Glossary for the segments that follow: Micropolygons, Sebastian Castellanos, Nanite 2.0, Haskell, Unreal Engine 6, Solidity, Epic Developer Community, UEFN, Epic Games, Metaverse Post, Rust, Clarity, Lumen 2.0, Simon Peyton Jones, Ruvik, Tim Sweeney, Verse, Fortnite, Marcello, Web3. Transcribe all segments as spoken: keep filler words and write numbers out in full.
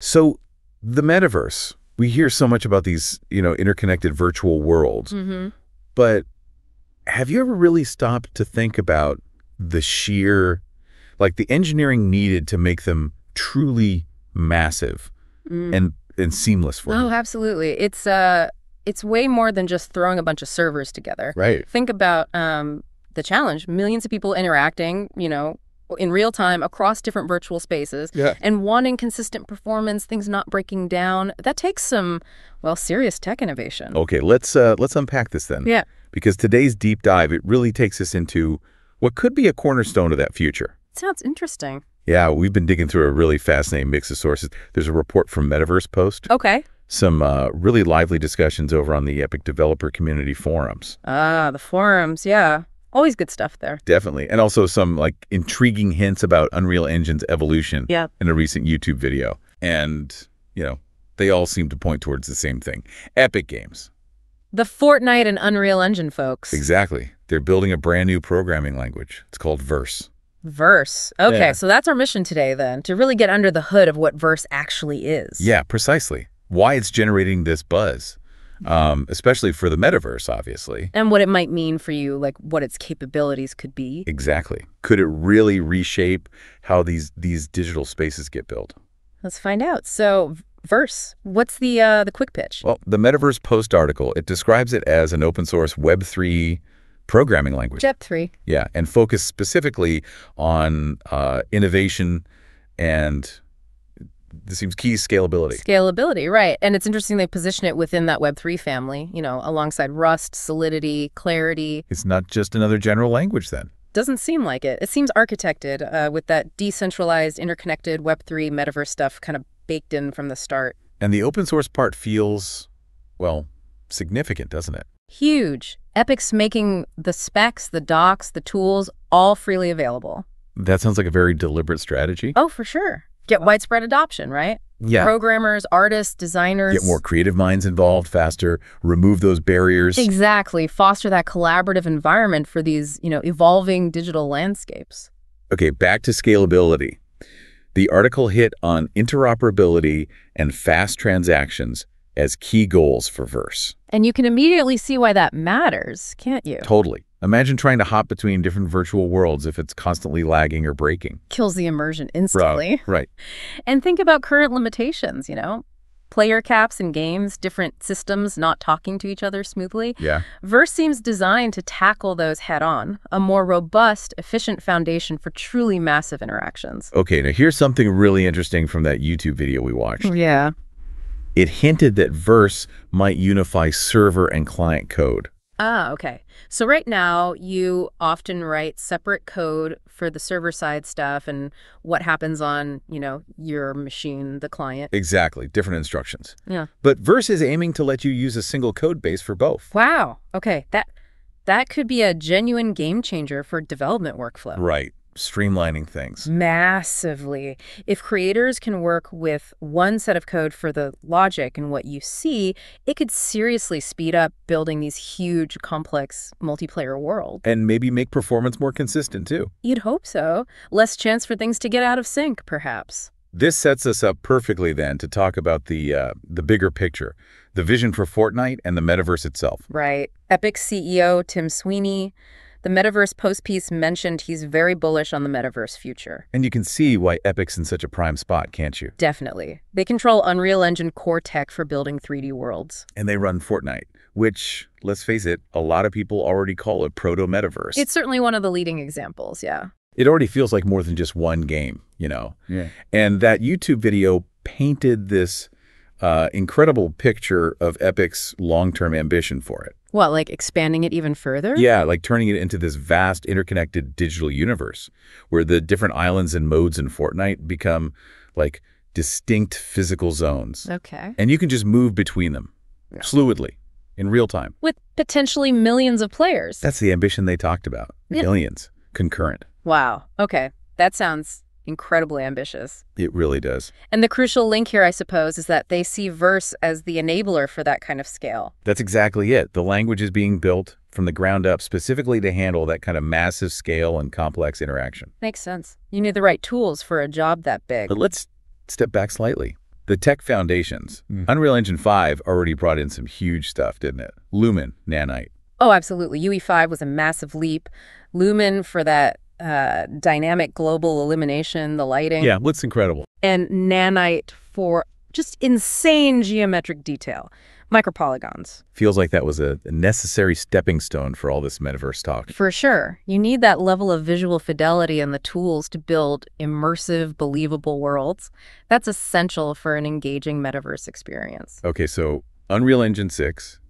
So the metaverse, we hear so much about these, you know, interconnected virtual worlds, mm-hmm. but have you ever really stopped to think about the sheer, like the engineering needed to make them truly massive mm. and, and seamless for you? Oh, absolutely. It's, uh, it's way more than just throwing a bunch of servers together. Right. Think about um, the challenge, millions of people interacting, you know, in real time across different virtual spaces yeah. and wanting consistent performance, things not breaking down. That takes some, well, serious tech innovation. Okay, let's uh, let's unpack this then. Yeah. Because today's deep dive, it really takes us into what could be a cornerstone of that future. Sounds interesting. Yeah, we've been digging through a really fascinating mix of sources. There's a report from Metaverse Post. Okay. Some uh, really lively discussions over on the Epic Developer Community forums. Ah, the forums, yeah. Always good stuff there. Definitely. And also some like intriguing hints about Unreal Engine's evolution yeah. in a recent YouTube video. And, you know, they all seem to point towards the same thing. Epic Games. The Fortnite and Unreal Engine folks. Exactly. They're building a brand new programming language. It's called Verse. Verse. Okay, yeah. So that's our mission today then, to really get under the hood of what Verse actually is. Yeah, precisely. Why it's generating this buzz. Um, especially for the metaverse, obviously. And what it might mean for you, like what its capabilities could be. Exactly. Could it really reshape how these these digital spaces get built? Let's find out. So, Verse, what's the uh, the quick pitch? Well, the Metaverse Post article, it describes it as an open source Web three programming language. Web three. Yeah, and focused specifically on uh, innovation and... this seems key, scalability. Scalability, right. And it's interesting they position it within that Web three family, you know, alongside Rust, Solidity, Clarity. It's not just another general language then. Doesn't seem like it. It seems architected uh, with that decentralized, interconnected Web three metaverse stuff kind of baked in from the start. And the open source part feels, well, significant, doesn't it? Huge. Epic's making the specs, the docs, the tools, all freely available. That sounds like a very deliberate strategy. Oh, for sure. Get widespread adoption, right? Yeah. Programmers, artists, designers. Get more creative minds involved faster, remove those barriers. Exactly. Foster that collaborative environment for these, you know, evolving digital landscapes. Okay, back to scalability. The article hit on interoperability and fast transactions as key goals for Verse. And you can immediately see why that matters, can't you? Totally. Imagine trying to hop between different virtual worlds if it's constantly lagging or breaking. Kills the immersion instantly. Right, right. And think about current limitations, you know, player caps in games, different systems not talking to each other smoothly. Yeah. Verse seems designed to tackle those head on, a more robust, efficient foundation for truly massive interactions. Okay, now here's something really interesting from that YouTube video we watched. Yeah. It hinted that Verse might unify server and client code. Ah, okay. So right now, you often write separate code for the server-side stuff and what happens on, you know, your machine, the client. Exactly. Different instructions. Yeah. But Verse is aiming to let you use a single code base for both. Wow. Okay. That, that could be a genuine game changer for development workflow. Right. Streamlining things. Massively. If creators can work with one set of code for the logic and what you see, it could seriously speed up building these huge, complex multiplayer worlds. And maybe make performance more consistent, too. You'd hope so. Less chance for things to get out of sync, perhaps. This sets us up perfectly, then, to talk about the uh, the bigger picture, the vision for Fortnite and the metaverse itself. Right. Epic C E O Tim Sweeney. The Metaverse Post piece mentioned he's very bullish on the metaverse future. And you can see why Epic's in such a prime spot, can't you? Definitely. They control Unreal Engine core tech for building three D worlds. And they run Fortnite, which, let's face it, a lot of people already call a proto-metaverse. It's certainly one of the leading examples, yeah. It already feels like more than just one game, you know? Yeah. And that YouTube video painted this uh, incredible picture of Epic's long-term ambition for it. What, like expanding it even further? Yeah, like turning it into this vast interconnected digital universe where the different islands and modes in Fortnite become like distinct physical zones. Okay. And you can just move between them yeah. fluidly in real time. With potentially millions of players. That's the ambition they talked about. Yeah. Millions concurrent. Wow. Okay. That sounds incredibly ambitious. It really does. And the crucial link here, I suppose, is that they see Verse as the enabler for that kind of scale. That's exactly it. The language is being built from the ground up specifically to handle that kind of massive scale and complex interaction. Makes sense. You need the right tools for a job that big. But let's step back slightly. The tech foundations. Mm. Unreal Engine five already brought in some huge stuff, didn't it? Lumen, Nanite. Oh, absolutely. U E five was a massive leap. Lumen for that uh, dynamic global illumination, the lighting. Yeah, looks incredible. And Nanite for just insane geometric detail. Micropolygons. Feels like that was a necessary stepping stone for all this metaverse talk. For sure. You need that level of visual fidelity and the tools to build immersive, believable worlds. That's essential for an engaging metaverse experience. Okay, so Unreal Engine six,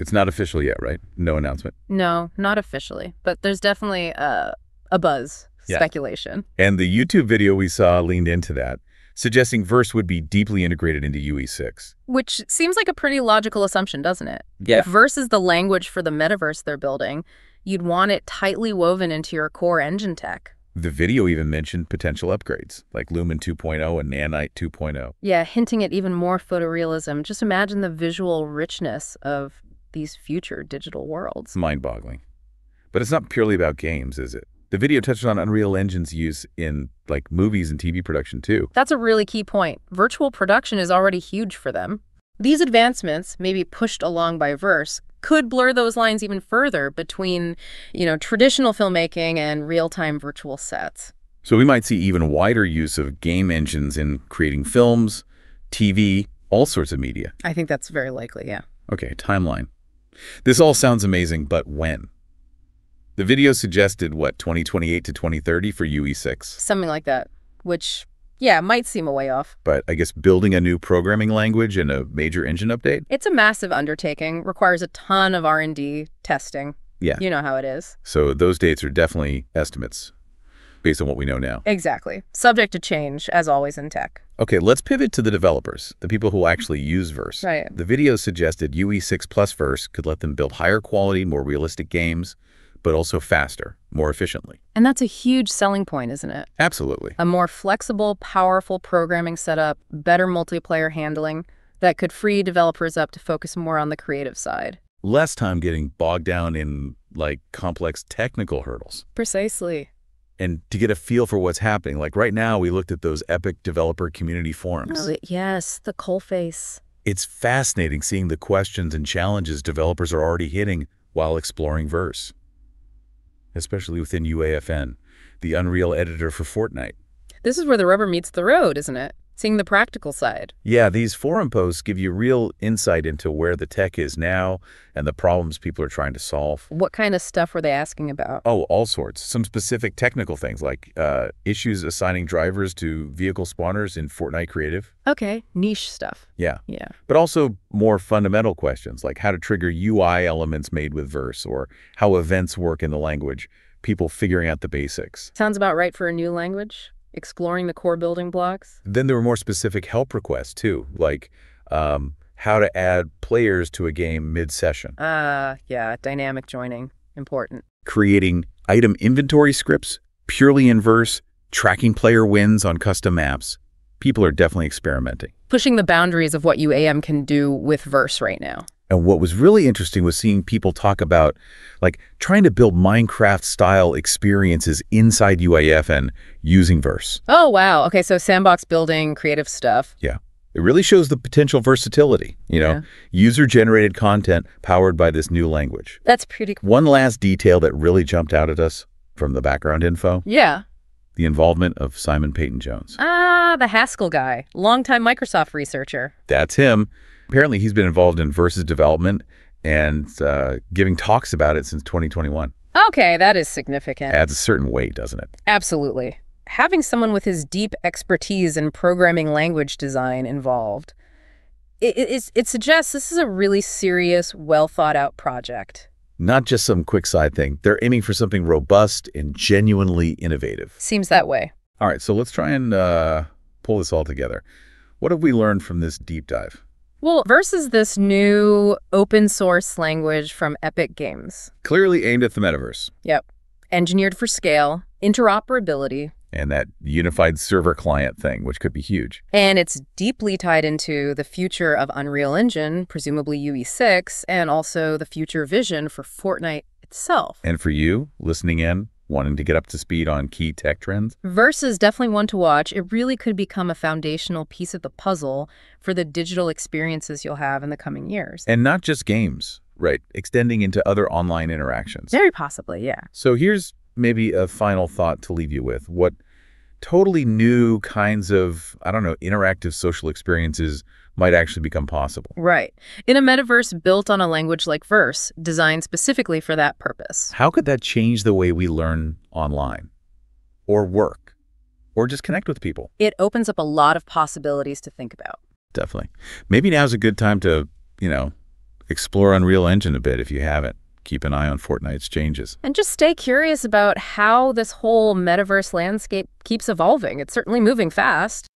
it's not official yet, right? No announcement. No, not officially. But there's definitely a, a buzz, yeah. Speculation. And the YouTube video we saw leaned into that, suggesting Verse would be deeply integrated into U E six. Which seems like a pretty logical assumption, doesn't it? Yeah. If Verse is the language for the metaverse they're building, you'd want it tightly woven into your core engine tech. The video even mentioned potential upgrades, like Lumen two point oh and Nanite two point oh. Yeah, hinting at even more photorealism. Just imagine the visual richness of these future digital worlds. Mind-boggling. But it's not purely about games, is it? The video touched on Unreal Engine's use in, like, movies and T V production, too. That's a really key point. Virtual production is already huge for them. These advancements, maybe pushed along by Verse, could blur those lines even further between, you know, traditional filmmaking and real-time virtual sets. So we might see even wider use of game engines in creating films, T V, all sorts of media. I think that's very likely, yeah. Okay, timeline. This all sounds amazing, but when? The video suggested, what, twenty twenty-eight to twenty thirty for U E six? Something like that, which, yeah, might seem a way off. But I guess building a new programming language and a major engine update? It's a massive undertaking, requires a ton of R and D testing. Yeah. You know how it is. So those dates are definitely estimates, based on what we know now. Exactly. Subject to change, as always in tech. Okay, let's pivot to the developers, the people who actually use Verse. Right. The video suggested U E six plus Verse could let them build higher quality, more realistic games, but also faster, more efficiently. And that's a huge selling point, isn't it? Absolutely. A more flexible, powerful programming setup, better multiplayer handling that could free developers up to focus more on the creative side. Less time getting bogged down in, like, complex technical hurdles. Precisely. And to get a feel for what's happening, like right now we looked at those Epic Developer Community forums. Oh, yes, the coalface. It's fascinating seeing the questions and challenges developers are already hitting while exploring Verse. Especially within U E F N, the Unreal editor for Fortnite. This is where the rubber meets the road, isn't it? Seeing the practical side. Yeah, these forum posts give you real insight into where the tech is now and the problems people are trying to solve. What kind of stuff were they asking about? Oh, all sorts. Some specific technical things, like uh, issues assigning drivers to vehicle spawners in Fortnite Creative. Okay, niche stuff. Yeah. Yeah. But also more fundamental questions, like how to trigger U I elements made with Verse, or how events work in the language, people figuring out the basics. Sounds about right for a new language. Exploring the core building blocks. Then there were more specific help requests, too, like um, how to add players to a game mid-session. Ah, uh, yeah, dynamic joining, important. Creating item inventory scripts, purely in Verse, tracking player wins on custom maps. People are definitely experimenting. Pushing the boundaries of what U A M can do with Verse right now. And what was really interesting was seeing people talk about, like, trying to build Minecraft-style experiences inside U A F N using Verse. Oh, wow. Okay, so sandbox building, creative stuff. Yeah. It really shows the potential versatility, you know, yeah. User-generated content powered by this new language. That's pretty cool. One last detail that really jumped out at us from the background info. Yeah. The involvement of Simon Peyton Jones. Ah, the Haskell guy, longtime Microsoft researcher. That's him. Apparently, he's been involved in Verse's development and uh, giving talks about it since twenty twenty-one. Okay, that is significant. Adds a certain weight, doesn't it? Absolutely. Having someone with his deep expertise in programming language design involved, it, it, it suggests this is a really serious, well-thought-out project. Not just some quick side thing. They're aiming for something robust and genuinely innovative. Seems that way. All right, so let's try and uh, pull this all together. What have we learned from this deep dive? Well, Verse is this new open source language from Epic Games. Clearly aimed at the metaverse. Yep. Engineered for scale, interoperability. And that unified server client thing, which could be huge. And it's deeply tied into the future of Unreal Engine, presumably U E six, and also the future vision for Fortnite itself. And for you, listening in, wanting to get up to speed on key tech trends? Versus definitely one to watch. It really could become a foundational piece of the puzzle for the digital experiences you'll have in the coming years. And not just games, right? Extending into other online interactions. Very possibly, yeah. So here's maybe a final thought to leave you with. What totally new kinds of, I don't know, interactive social experiences might actually become possible? Right. In a metaverse built on a language like Verse, designed specifically for that purpose. How could that change the way we learn online, or work, or just connect with people? It opens up a lot of possibilities to think about. Definitely. Maybe now's a good time to, you know, explore Unreal Engine a bit if you haven't. Keep an eye on Fortnite's changes. And just stay curious about how this whole metaverse landscape keeps evolving. It's certainly moving fast.